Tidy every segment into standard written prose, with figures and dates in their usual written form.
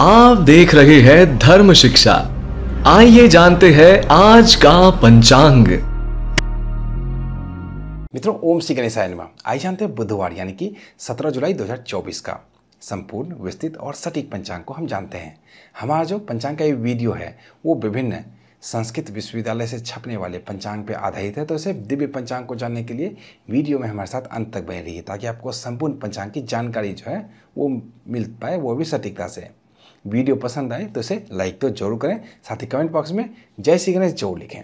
आप देख रहे हैं धर्म शिक्षा। आइए जानते हैं आज का पंचांग। मित्रों, ओम श्री गणेशाय नमः। आइए जानते हैं बुधवार यानी कि 17 जुलाई 2024 का संपूर्ण विस्तृत और सटीक पंचांग को हम जानते हैं। हमारा जो पंचांग का ये वीडियो है वो विभिन्न संस्कृत विश्वविद्यालय से छपने वाले पंचांग पे आधारित है, तो इसे दिव्य पंचांग को जानने के लिए वीडियो में हमारे साथ अंत तक बने रहिए ताकि आपको संपूर्ण पंचांग की जानकारी जो है वो मिल पाए, वो भी सटीकता से। वीडियो पसंद आए तो इसे लाइक तो जरूर करें, साथ ही कमेंट बॉक्स में जय श्री गणेश जरूर लिखें।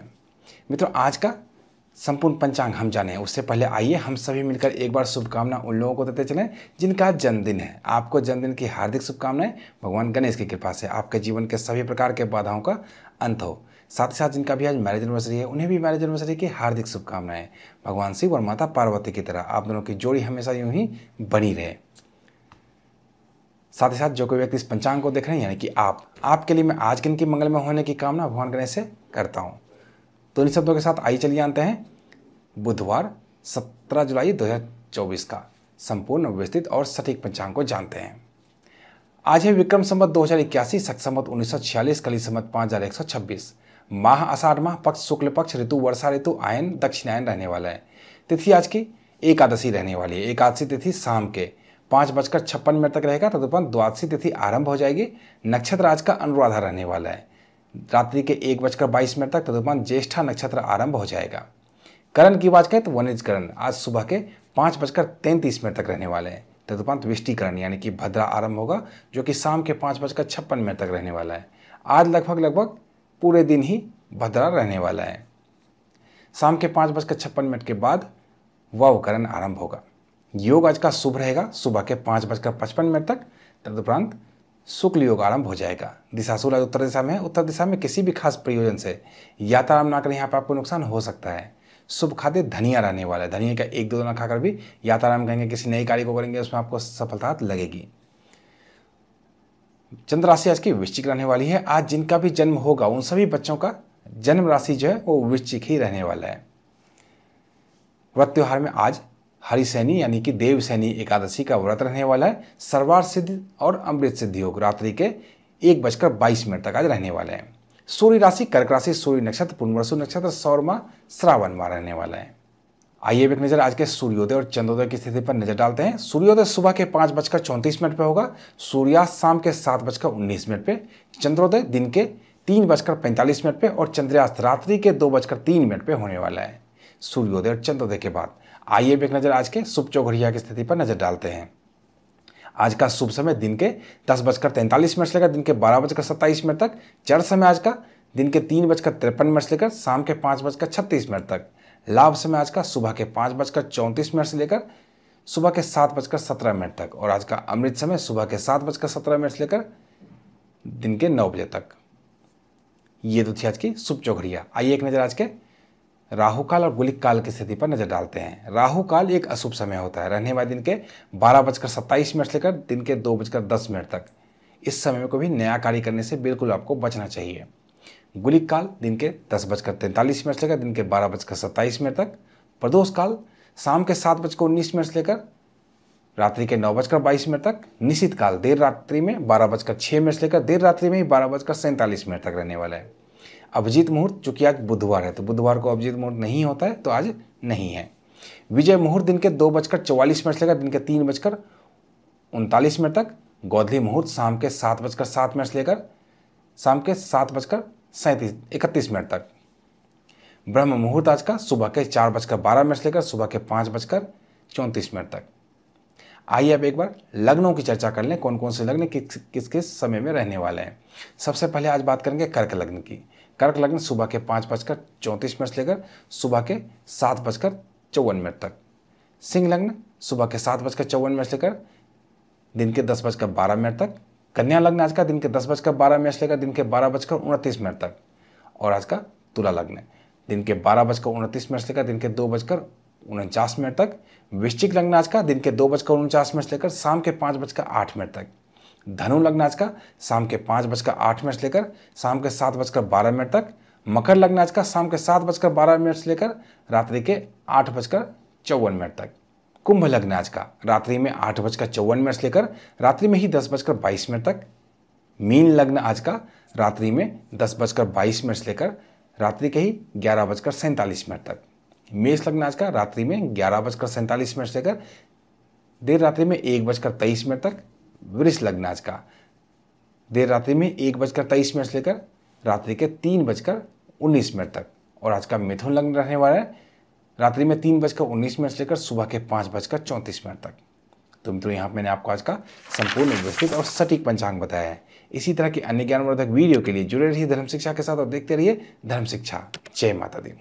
मित्रों, आज का संपूर्ण पंचांग हम जाने, उससे पहले आइए हम सभी मिलकर एक बार शुभकामना उन लोगों को देते चलें जिनका जन्मदिन है। आपको जन्मदिन की हार्दिक शुभकामनाएं। भगवान गणेश की कृपा से आपके जीवन के सभी प्रकार के बाधाओं का अंत हो। साथ ही साथ जिनका भी आज मैरिज एनिवर्सरी है, उन्हें भी मैरिज एनिवर्सरी की हार्दिक शुभकामनाएं। भगवान शिव और माता पार्वती की तरह आप दोनों की जोड़ी हमेशा यूं ही बनी रहे। साथ ही साथ जो कोई व्यक्ति इस पंचांग को देख रहे हैं यानी कि आपके लिए मैं आज दिन की मंगलमय होने की कामना भगवान गणेश से करता हूँ। तो इन शब्दों के साथ आइए चलिए जानते हैं बुधवार 17 जुलाई 2024 का संपूर्ण विस्तृत और सटीक पंचांग को जानते हैं। आज है विक्रम संवत 2081, शक संवत 1946, कली संवत 5126। माह आषाढ़ माह, पक्ष शुक्ल पक्ष, ऋतु वर्षा ऋतु, आयन दक्षिणायन रहने वाला है। तिथि आज की एकादशी रहने वाली है। एकादशी तिथि शाम के 5:56 तक रहेगा, तदुपरांत द्वादशी तिथि आरंभ हो जाएगी। नक्षत्र आज का अनुराधा रहने वाला है रात्रि के 1:22 तक, तदुपरांत ज्येष्ठा नक्षत्र आरंभ हो जाएगा। करण की बात करें तो वनिजकरण आज सुबह के 5:33 तक रहने वाले हैं, तदुपरांत विष्टिकरण यानी कि भद्रा आरंभ होगा जो कि शाम के 5:56 तक रहने वाला है। आज लगभग पूरे दिन ही भद्रा रहने वाला है। शाम के 5:56 के बाद ववकरण आरंभ होगा। योग आज का शुभ रहेगा सुबह के 5:55 तक, तदुपरांत शुक्ल योग आरंभ हो जाएगा। दिशाशूल आज उत्तर दिशा में है। उत्तर दिशा में किसी भी खास प्रयोजन से यात्रा आरंभ ना करें, यहाँ पर आपको नुकसान हो सकता है। शुभ खाद्य धनिया रहने वाला है। धनिया का 1-2 दाना खाकर भी यात्रा आरंभ करेंगे, किसी नई कार्य को करेंगे उसमें आपको सफलता लगेगी। चंद्र राशि आज की वृश्चिक रहने वाली है। आज जिनका भी जन्म होगा उन सभी बच्चों का जन्म राशि जो है वो वृश्चिक ही रहने वाला है। व्रत त्योहार में आज हरिशैनी यानी कि देवसैनी एकादशी का व्रत रहने वाला है। सर्वार्थ सिद्धि और अमृत सिद्धि योग रात्रि के 1:22 तक आज रहने वाले हैं। सूर्य राशि कर्क राशि, सूर्य नक्षत्र पुनर्वसु नक्षत्र, सौरमा श्रावणमा रहने वाला है। आइए एक नजर आज के सूर्योदय और चंद्रोदय की स्थिति पर नजर डालते हैं। सूर्योदय सुबह के 5:34 पे होगा, सूर्यास्त शाम के 7:19 पे, चंद्रोदय दिन के 3:45 पे और चंद्रास्त रात्रि के 2:03 पे होने वाला है। सूर्योदय और चंद्रोदय के बाद आइए एक नजर आज के शुभ चौघड़िया की स्थिति पर नजर डालते हैं। आज का शुभ समय दिन के 10:43 से लेकर दिन के 12:27 तक। चढ़ समय आज का दिन के 3:53 से लेकर शाम के 5:36 तक। लाभ समय आज का सुबह के 5:34 से लेकर सुबह के 7:17 तक और आज का अमृत समय सुबह के 7:17 से लेकर दिन के 9 बजे तक। ये तो थी आज की शुभ चौघड़िया। आइए एक नजर आज के राहु काल और गुलिक काल की स्थिति पर नजर डालते हैं। राहु काल एक अशुभ समय होता है, रहने वाले दिन के 12:27 से लेकर दिन के 2:10 तक। इस समय को भी नया कार्य करने से बिल्कुल आपको बचना चाहिए। गुलिक काल दिन के 10:43 से लेकर दिन के 12:27 तक। प्रदोष काल शाम के 7:19 से लेकर रात्रि के 9:22 तक। निशित काल देर रात्रि में 12:06 से लेकर देर रात्रि में ही 12:47 तक रहने वाला है। अभिजीत मुहूर्त चूंकि आज बुधवार है तो बुधवार को अभिजीत मुहूर्त नहीं होता है तो आज नहीं है। विजय मुहूर्त दिन के 2:44 से लेकर दिन के 3:39 तक। गौधली मुहूर्त शाम के 7:07 से लेकर शाम के 7:31 तक। ब्रह्म मुहूर्त आज का सुबह के 4:12 से लेकर सुबह के 5:34 तक। आइए अब एक बार लग्नों की चर्चा कर लें, कौन कौन से लग्न किस किस समय में रहने वाले हैं। सबसे पहले आज बात करेंगे कर्क लग्न की। कर्क लग्न सुबह के 5:34 से लेकर सुबह के 7:54 तक। सिंह लग्न सुबह के 7:54 से लेकर दिन के 10:12 तक। कन्या लग्न आज का दिन के 10:12 से लेकर दिन के 12:29 तक और आज का तुला लग्न दिन के 12:29 से लेकर दिन के 2:49 तक। वृश्चिक लग्न आज का दिन के 2:49 से लेकर शाम के 5:08 तक। धनु लग्न आज का शाम के 5:08 से लेकर शाम के 7:12 तक। मकर लग्न आज का शाम के 7:12 से लेकर रात्रि के 8:54 तक। कुंभ लग्न आज का रात्रि में 8:54 से लेकर रात्रि में ही 10:22 तक। मीन लग्न आज का रात्रि में 10:22 से लेकर रात्रि के ही 11:47 तक। मेष लग्न आज का रात्रि में 11:47 से लेकर देर रात्रि में 1:23 तक। वृष लग्न आज का देर रात्रि में 1:23 से लेकर रात्रि के 3:19 तक। और आज का मिथुन लग्न रहने वाला है रात्रि में 3:19 से लेकर सुबह के 5:34 तक। तो मित्रों, यहाँ पर मैंने आपको आज का संपूर्ण व्यवस्थित और सटीक पंचांग बताया है। इसी तरह की अन्य ज्ञानवर्धक वीडियो के लिए जुड़े रहिए धर्म शिक्षा के साथ और देखते रहिए धर्म शिक्षा। जय माता दी।